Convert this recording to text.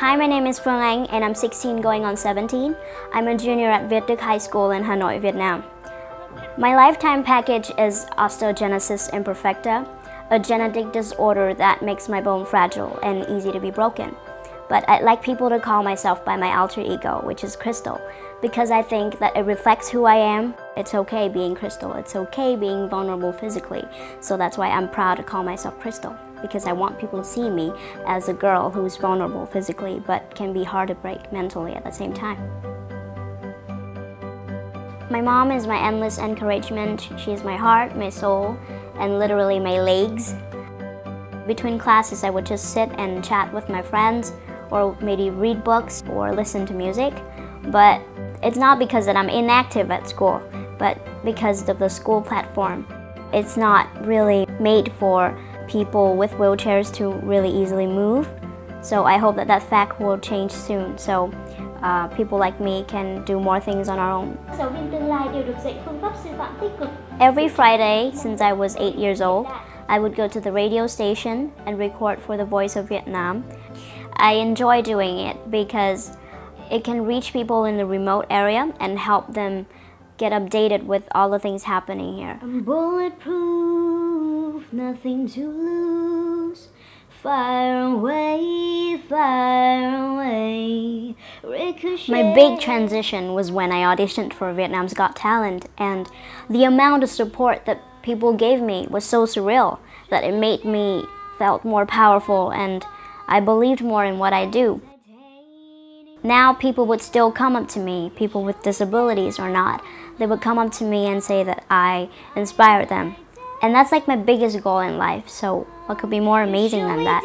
Hi, my name is Phương Anh and I'm 16 going on 17. I'm a junior at Viet Duc High School in Hanoi, Vietnam. My lifetime package is osteogenesis imperfecta, a genetic disorder that makes my bone fragile and easy to be broken. But I'd like people to call myself by my alter ego, which is Crystal, because I think that it reflects who I am. It's okay being Crystal, it's okay being vulnerable physically, so that's why I'm proud to call myself Crystal, because I want people to see me as a girl who's vulnerable physically, but can be hard to break mentally at the same time. My mom is my endless encouragement. She is my heart, my soul, and literally my legs. Between classes, I would just sit and chat with my friends, or maybe read books or listen to music. But it's not because that I'm inactive at school, but because of the school platform. It's not really made for people with wheelchairs to really easily move. So I hope that that fact will change soon, so people like me can do more things on our own. Every Friday since I was 8 years old, I would go to the radio station and record for the Voice of Vietnam. I enjoy doing it because it can reach people in the remote area and help them get updated with all the things happening here. I'm bulletproof, nothing to lose. Fire away, ricochet. My big transition was when I auditioned for Vietnam's Got Talent, and the amount of support that people gave me was so surreal that it made me felt more powerful and I believed more in what I do. Now people would still come up to me, people with disabilities or not. They would come up to me and say that I inspired them. And that's like my biggest goal in life, so what could be more amazing than that?